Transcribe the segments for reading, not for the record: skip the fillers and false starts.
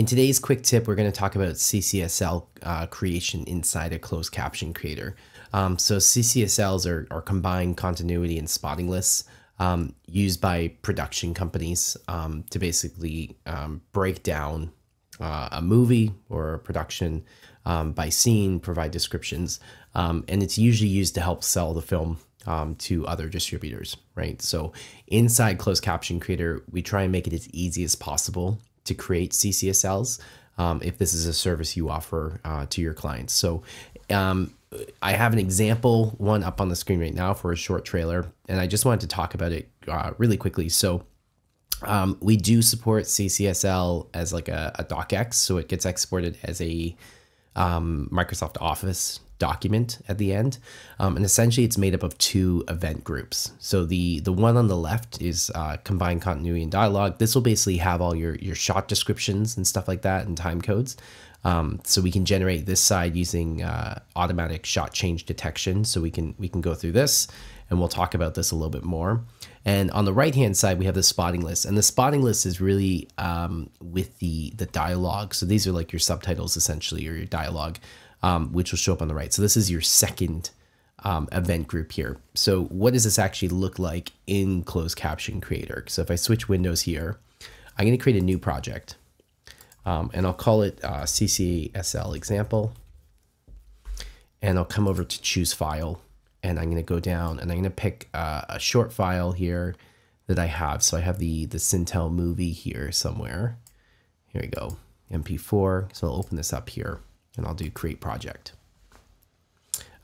In today's quick tip, we're going to talk about CCSL creation inside a closed caption creator. So CCSLs are combined continuity and spotting lists used by production companies to basically break down a movie or a production by scene, provide descriptions, and it's usually used to help sell the film to other distributors, right? So inside Closed Caption Creator, we try and make it as easy as possible to create CCSLs if this is a service you offer to your clients. So I have an example one up on the screen right now for a short trailer, and I just wanted to talk about it really quickly. So we do support CCSL as like a DocX, so it gets exported as a Microsoft Office document at the end. And essentially it's made up of two event groups. So the one on the left is combined continuity and dialogue. This will basically have all your shot descriptions and stuff like that and time codes. So we can generate this side using automatic shot change detection. So we can go through this, and we'll talk about this a little bit more. And on the right-hand side, we have the spotting list. And the spotting list is really with the dialogue. So these are like your subtitles, essentially, or your dialogue, which will show up on the right. So this is your second event group here. So what does this actually look like in Closed Caption Creator? So if I switch windows here, I'm going to create a new project. And I'll call it CCSL example. And I'll come over to choose file. And I'm going to go down and I'm going to pick a short file here that I have. So I have the Cintel movie here somewhere. Here we go, MP4. So I'll open this up here and I'll do create project.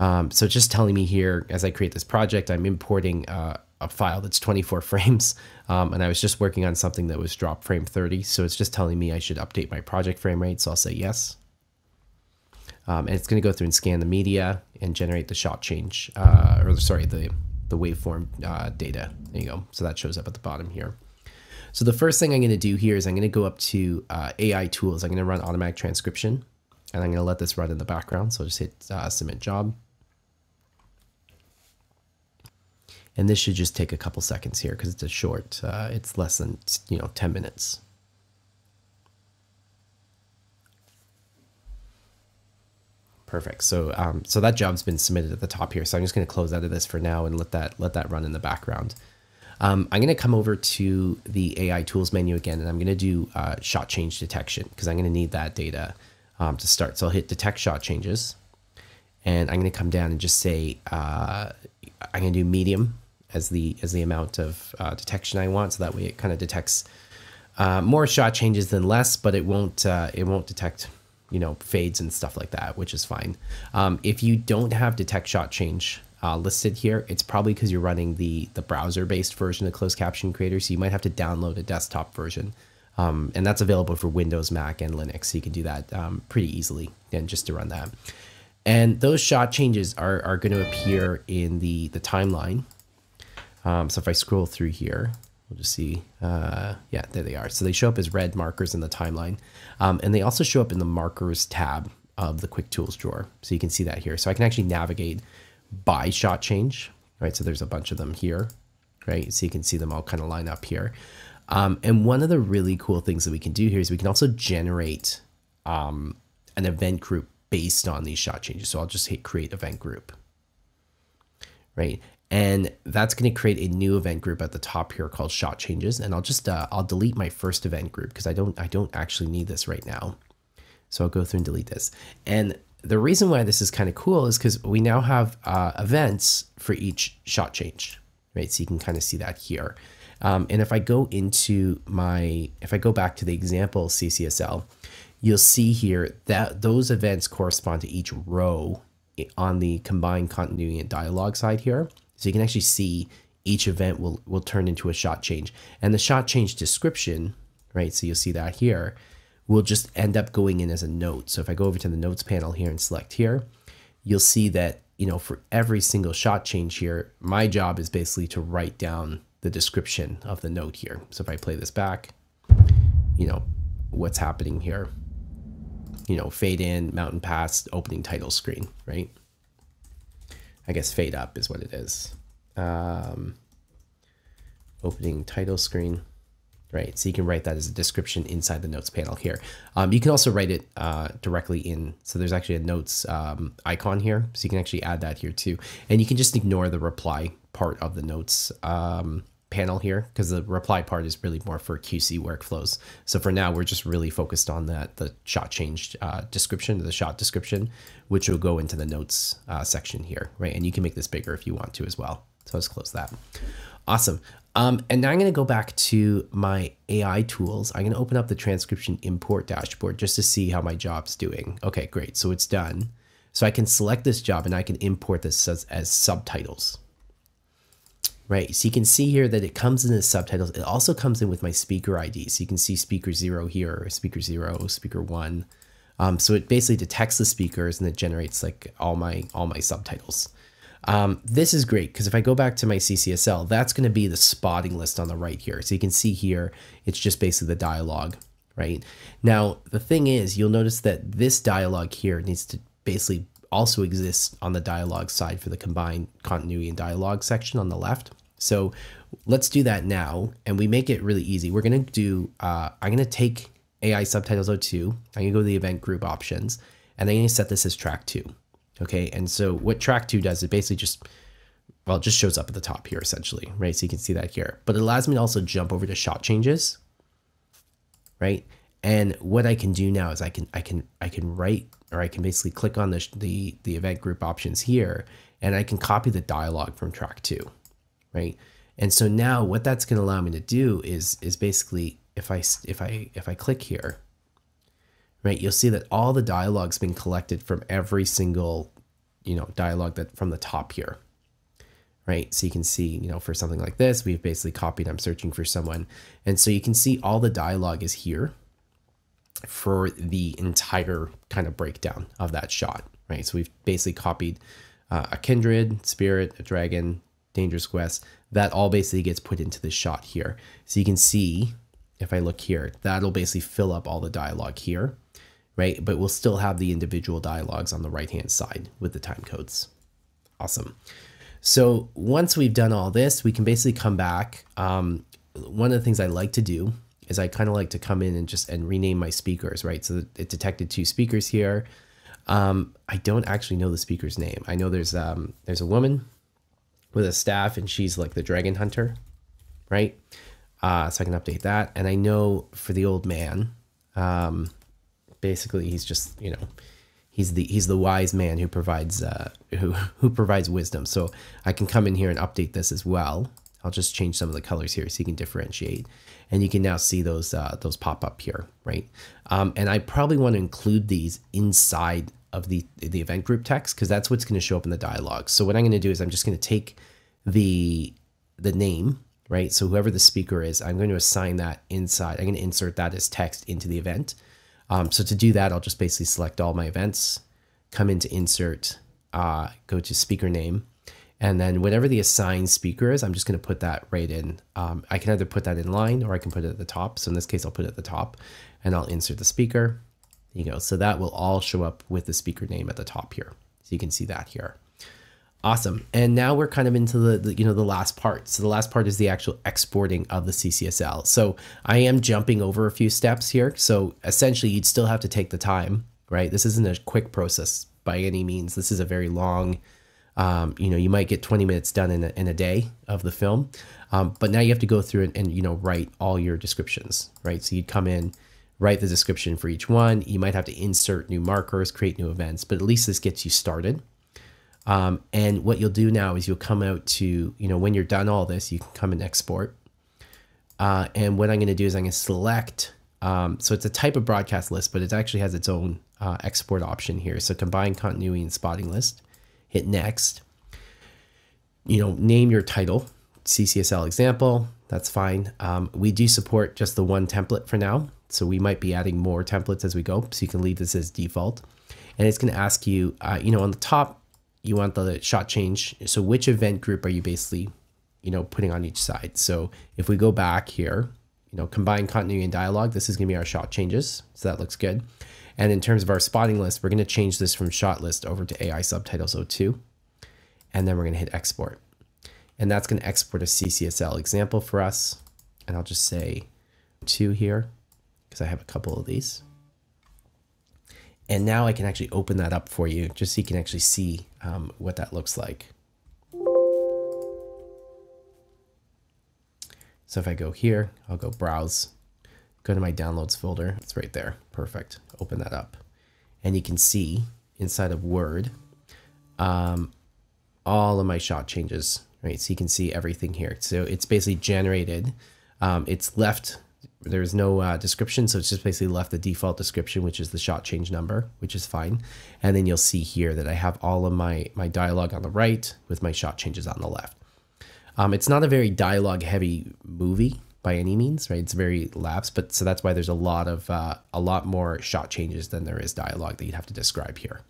So just telling me here, as I create this project, I'm importing a file that's 24 frames. And I was just working on something that was drop frame 30. So it's just telling me I should update my project frame rate. So I'll say yes. And it's going to go through and scan the media and generate the shot change, or sorry, the waveform data. There you go. So that shows up at the bottom here. So the first thing I'm going to do here is I'm going to go up to AI tools. I'm going to run automatic transcription, and I'm going to let this run in the background. So I'll just hit submit job. And this should just take a couple seconds here because it's a short, it's less than 10 minutes. Perfect. So, so that job's been submitted at the top here. So I'm just going to close out of this for now and let that run in the background. I'm going to come over to the AI tools menu again, and I'm going to do shot change detection because I'm going to need that data to start. So I'll hit detect shot changes, and I'm going to come down and just say I'm going to do medium as the amount of detection I want. So that way it kind of detects more shot changes than less, but it won't detect fades and stuff like that, which is fine. If you don't have detect shot change listed here, it's probably because you're running the browser-based version of Closed Caption Creator, so you might have to download a desktop version. And that's available for Windows, Mac, and Linux, so you can do that pretty easily and just to run that. And those shot changes are going to appear in the timeline. So if I scroll through here, we'll just see, yeah, there they are. So they show up as red markers in the timeline. And they also show up in the markers tab of the quick tools drawer. So you can see that here. So I can actually navigate by shot change, right? So there's a bunch of them here, right? So you can see them all kind of line up here. And one of the really cool things that we can do here is we can also generate an event group based on these shot changes. So I'll just hit create event group, right? And that's going to create a new event group at the top here called shot changes. And I'll just, I'll delete my first event group because I don't actually need this right now. So I'll go through and delete this. And the reason why this is kind of cool is because we now have events for each shot change, right? So you can kind of see that here. And if I go into if I go back to the example CCSL, you'll see here that those events correspond to each row on the combined continuity and dialogue side here. So you can actually see each event will turn into a shot change, and the shot change description, right? So you'll see that here will just end up going in as a note. So if I go over to the notes panel here and select here, you'll see that, for every single shot change here, my job is basically to write down the description of the note here. So if I play this back, what's happening here, fade in, mountain pass, opening title screen, right? I guess fade up is what it is. Opening title screen. right? So you can write that as a description inside the notes panel here. You can also write it directly in. So there's actually a notes icon here. So you can actually add that here too. And you can just ignore the reply part of the notes panel here, because the reply part is really more for QC workflows. So for now, we're just really focused on that, the shot changed description, the shot description, which will go into the notes section here, right? And you can make this bigger if you want to as well. So let's close that. Awesome. And now I'm going to go back to my AI tools. I'm going to open up the transcription import dashboard just to see how my job's doing. Okay, great. So it's done. So I can select this job and I can import this as subtitles. Right, so you can see here that it comes in as subtitles. It also comes in with my speaker ID. So you can see speaker 0 here, or speaker 0, speaker 1. So it basically detects the speakers and it generates like all my subtitles. This is great because if I go back to my CCSL, that's going to be the spotting list on the right here. So you can see here, it's just basically the dialogue, right? Now, the thing is, you'll notice that this dialogue here needs to basically also exist on the dialogue side for the combined continuity and dialogue section on the left. So let's do that now. And we make it really easy. We're going to do, I'm going to take AI subtitles 02. I'm going to go to the event group options and I'm going to set this as track 2. Okay, and so what track 2 does, it basically just, well, it just shows up at the top here essentially, right? So you can see that here, but it allows me to also jump over to shot changes, right? And what I can do now is I can write, or I can basically click on the event group options here, and I can copy the dialogue from track 2, right? And so now what that's going to allow me to do is basically if I click here, right, you'll see that all the dialogue's been collected from every single, you know, dialogue that from the top here, right? So you can see, you know, for something like this, we've basically copied, I'm searching for someone. And so you can see all the dialogue is here for the entire kind of breakdown of that shot, right? So we've basically copied a kindred, spirit, a dragon, dangerous quest. That all basically gets put into this shot here. So you can see, if I look here, that'll basically fill up all the dialogue here, right? But we'll still have the individual dialogues on the right-hand side with the time codes. Awesome. So once we've done all this, we can basically come back. One of the things I like to do is I kind of like to come in and just rename my speakers, right? So it detected 2 speakers here. I don't actually know the speaker's name. I know there's a woman with a staff and she's like the dragon hunter, right? So I can update that. And I know for the old man, basically, he's just, you know, he's the wise man who provides who provides wisdom. So I can come in here and update this as well. I'll just change some of the colors here so you can differentiate, and you can now see those pop up here, right? And I probably want to include these inside of the event group text because that's what's going to show up in the dialogue. So what I'm going to do is I'm just going to take the name, right? So whoever the speaker is, I'm going to assign that inside. I'm going to insert that as text into the event. So to do that, I'll just basically select all my events, come into insert, go to speaker name, and then whatever the assigned speaker is, I'm just going to put that right in. I can either put that in line or I can put it at the top. So in this case, I'll put it at the top and I'll insert the speaker. There you go. So that will all show up with the speaker name at the top here. So you can see that here. Awesome. And now we're kind of into the last part. So the last part is the actual exporting of the CCSL. So I am jumping over a few steps here. So essentially you'd still have to take the time, right? This isn't a quick process by any means. This is a very long, you know, you might get 20 minutes done in a day of the film. But now you have to go through and, you know, write all your descriptions, right? So you'd come in, write the description for each one. You might have to insert new markers, create new events, but at least this gets you started. And what you'll do now is you'll come out to, you know, when you're done all this, you can come and export. And what I'm going to do is I'm going to select, so it's a type of broadcast list, but it actually has its own export option here. So combine continuity and spotting list, hit next, you know, name your title, CCSL example, that's fine. We do support just the one template for now. So we might be adding more templates as we go. So you can leave this as default and it's going to ask you, you know, on the top, you want the shot change. So which event group are you basically, you know, putting on each side? So if we go back here, you know, combine continuity and dialogue, this is going to be our shot changes. So that looks good. And in terms of our spotting list, we're going to change this from shot list over to AI subtitles 02. And then we're going to hit export. And that's going to export a CCSL example for us. And I'll just say two here because I have a couple of these. And now I can actually open that up for you just so you can actually see what that looks like. So if I go here, I'll go browse, go to my downloads folder. It's right there. Perfect. Open that up. And you can see inside of Word, all of my shot changes, right? So you can see everything here. So it's basically generated. It's left. There's no description. So it's just basically left the default description, which is the shot change number, which is fine. And then you'll see here that I have all of my dialogue on the right with my shot changes on the left. It's not a very dialogue heavy movie by any means, right? It's very lapsed, but so that's why there's a lot more shot changes than there is dialogue that you'd have to describe here.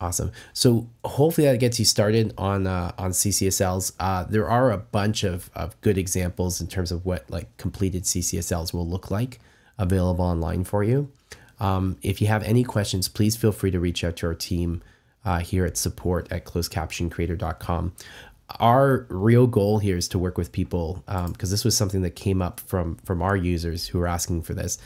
Awesome. So hopefully that gets you started on CCSLs. There are a bunch of good examples in terms of what like completed CCSLs will look like available online for you. If you have any questions, please feel free to reach out to our team here at support@closedcaptioncreator.com. Our real goal here is to work with people because this was something that came up from our users who were asking for this,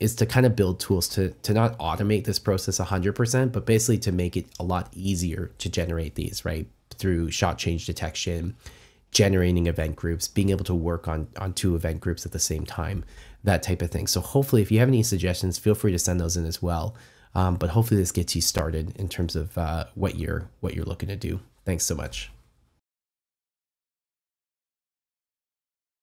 is to kind of build tools to not automate this process 100%, but basically to make it a lot easier to generate these, right? Through shot change detection, generating event groups, being able to work on two event groups at the same time, that type of thing. So hopefully if you have any suggestions, feel free to send those in as well. But hopefully this gets you started in terms of what you're looking to do. Thanks so much.